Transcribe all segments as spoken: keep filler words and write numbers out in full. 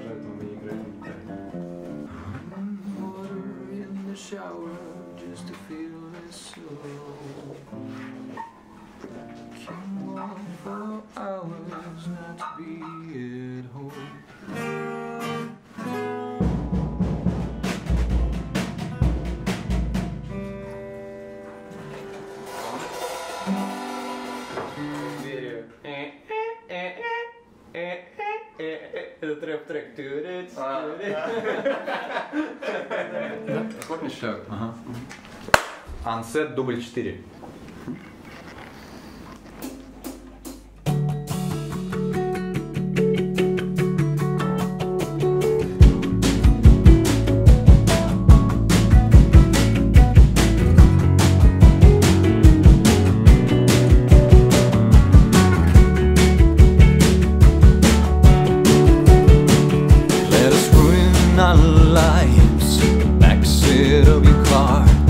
продолжать, но мы не играем так. Этот рэп-трек. Помнишь, что? Unsaid, дубль четыре. Our lives, backseat of your car. You say you're not a model, well I'm not a superstar. We just do the best we can for as long as we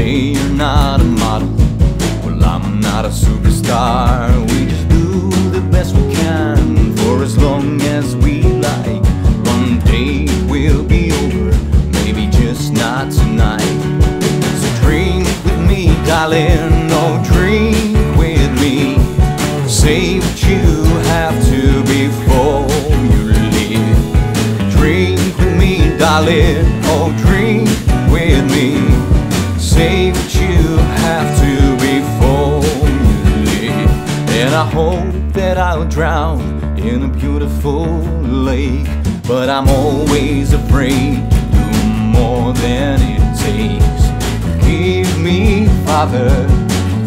like. One day it will be over, maybe just not tonight. So drink with me, darling, oh drink with me. Say what you have to before you leave. Drink with me, darling, oh drink with me. Say what you have to before you leave. And I hope that I'll drown in a beautiful lake, but I'm always afraid to do more than it takes. Forgive me, Father,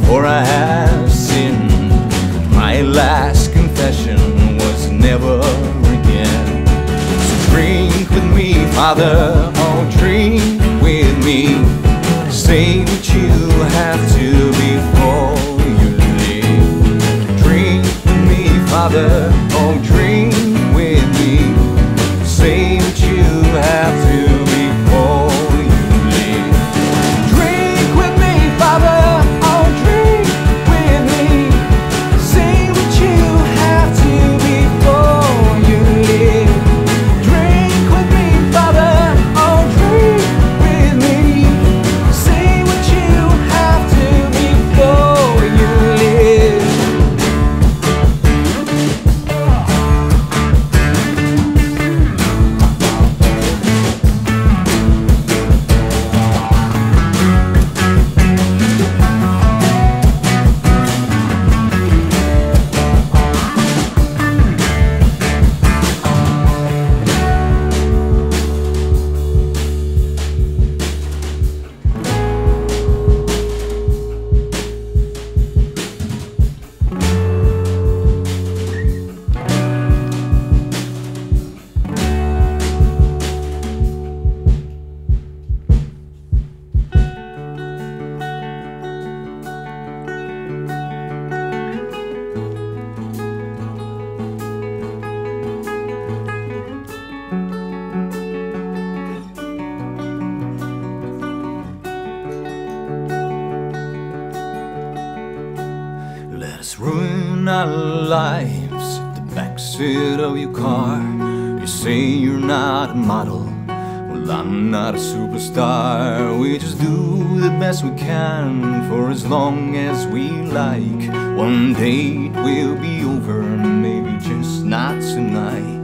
for I have sinned. My last confession was never again. So drink with me, Father, oh drink with me. Say what you have to before you leave. Drink with me, Father, oh drink with me. Say what you have to before you leave. Drink with me, Father, oh drink with me. Say what you have to before you leave. Ruin our lives, the backseat of your car. You say you're not a model, well I'm not a superstar. We just do the best we can for as long as we like. One day it will be over, maybe just not tonight.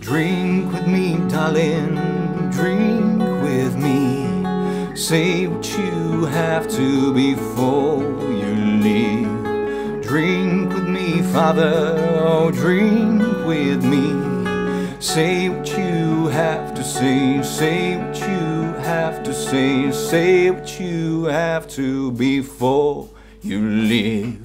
Drink with me, darling, drink with me. Say what you have to before you leave. Drink with me, Father, oh drink with me. Say what you have to say, say what you have to say. Say what you have to before you leave.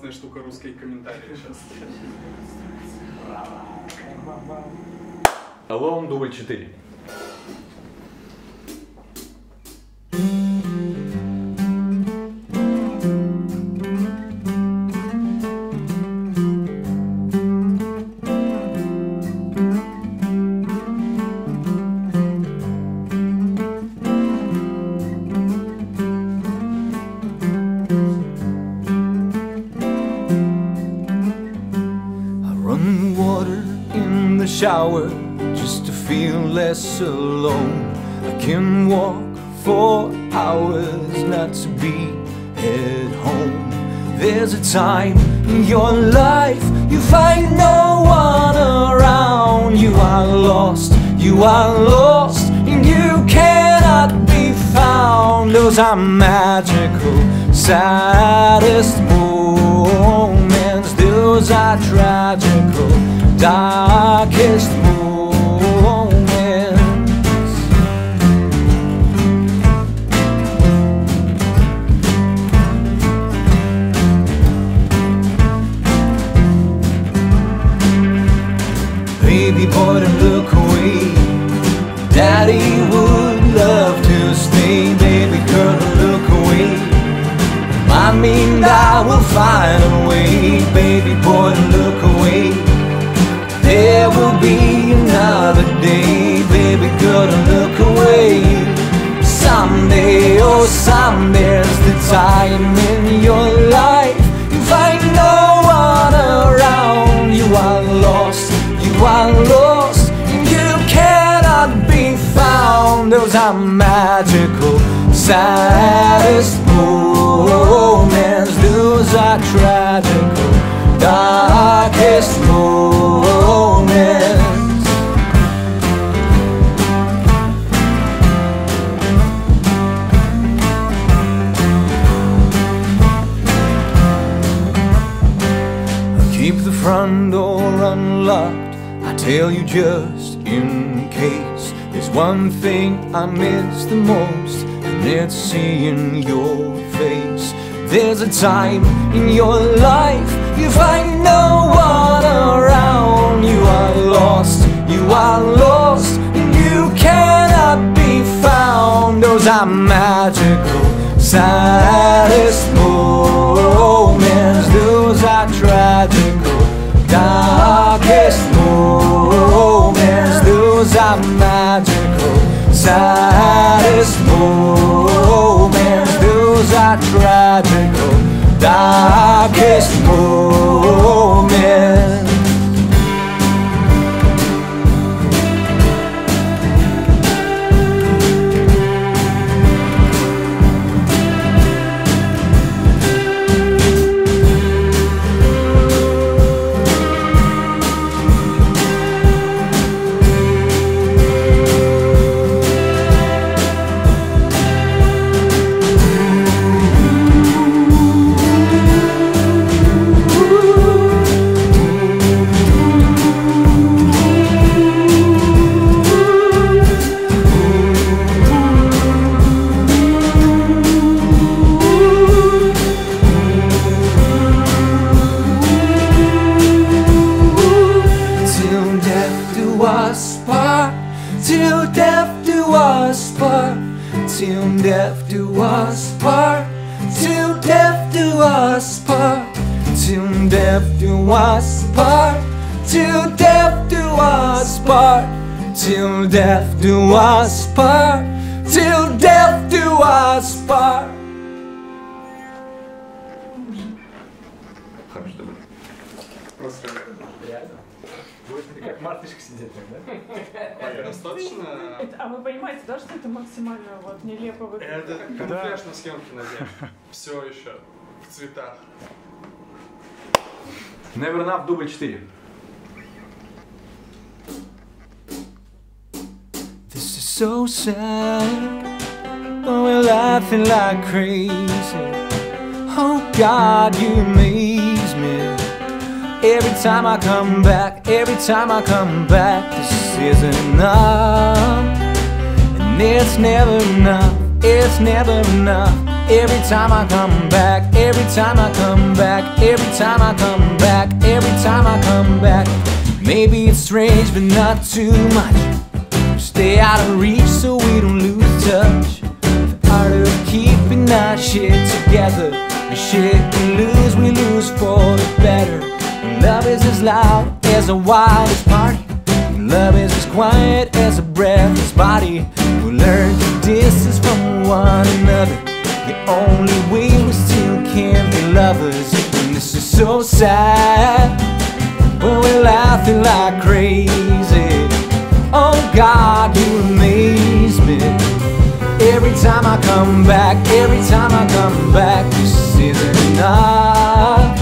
классная штука русские комментарии сейчас. Аллом, дубль четыре. Shower just to feel less alone. I can walk for hours not to be at home. There's a time in your life you find no one around. You are lost, you are lost, and you cannot be found. Those are magical, saddest moments. Those are tragical, darkest moments. Baby boy, don't look away. Daddy would love to stay. Baby girl, don't look away. Remind me that I will find a way. Baby boy, don't look away. There will be another day, baby girl, don't look away. Someday, oh someday, there's the time in your life you find no one around. You are lost, you are lost, and you cannot be found. Those are magical, saddest moments. Those are tragical, darkest moments. I keep the front door unlocked, I tell you just in case. There's one thing I miss the most, and it's seeing your face. There's a time in your life you find no one around. You are lost, you are lost, and you cannot be found. Those are magical, saddest moments. Those are tragical, darkest moments. Those are magical, saddest moments. Those are tragical, darkest moments. Till death do us part, till death do us part, till death do us part, till death do us part, till death do us part, till death do us part. Просто приятно. Будет как мартышка сидеть, да? Достаточно. А вы понимаете, да, что это максимально вот нелепо выглядит? Это как камуфляж на съемке надеть. Все еще в цветах. Never Enough, дубль четыре. This is so sad, but we're laughing like crazy. Oh God, you amaze me. Every time I come back, every time I come back, this isn't enough. And it's never enough, it's never enough. Every time I come back, every time I come back, every time I come back, every time I come back. Maybe it's strange, but not too much. Stay out of reach so we don't lose touch. The art of keeping our shit together. The shit we lose, we lose for the better. And love is as loud as the wildest party. And love is as quiet as a breathless body. We learn to distance from one another. The only way we still can be lovers. And this is so sad. When we're laughing like crazy. Oh God, you amaze me. Every time I come back, every time I come back, this isn't enough.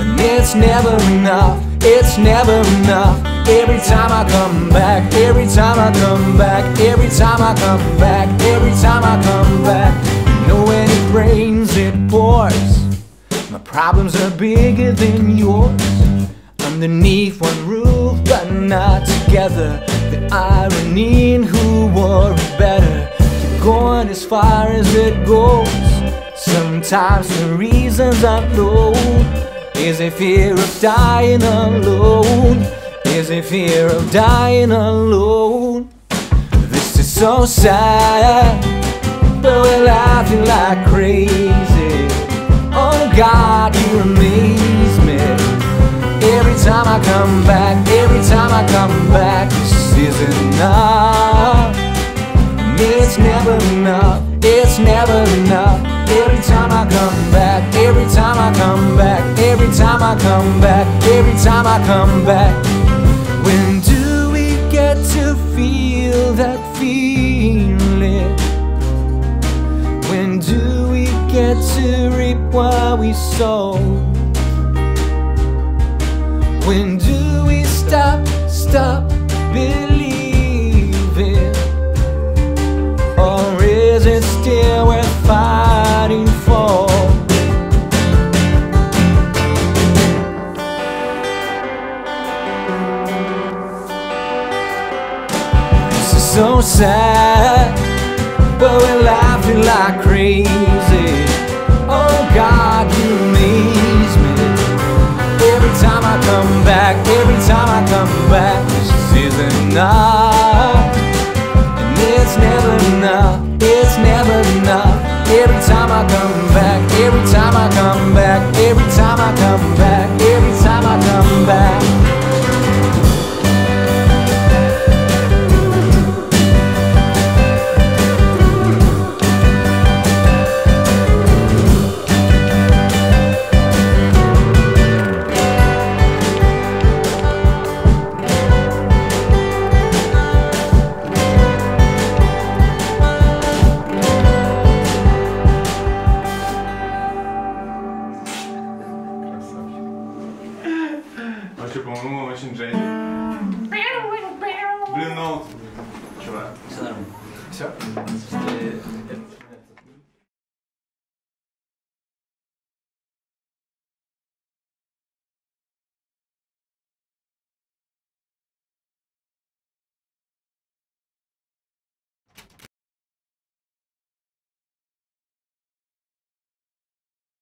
And it's never enough, it's never enough. Every time I come back, every time I come back, every time I come back, every time I come back. No, when it rains, it pours. My problems are bigger than yours. Underneath one roof, but not together. The irony in who wore it better. Keep going as far as it goes. Sometimes the reasons are low. Is a fear of dying alone. Is a fear of dying alone. This is so sad. But we're laughing like crazy. Oh God, you amaze me. Every time I come back, every time I come back, this isn't enough. It's never enough, it's never enough. Every time I come back, every time I come back, every time I come back, every time I come back. When do we get to feel that feeling? When do we get to reap what we sow? When do we stop, stop believing? Or is it still we're fighting for? This is so sad. But we're laughing like crazy. Oh God, you amaze me. Every time I come back, every time I come back, this isn't enough. And it's never enough, it's never enough. Every time I come back, every time I come back, every time I come back, every time I come back. Блин, ну... Чувак. Все нормально. Все.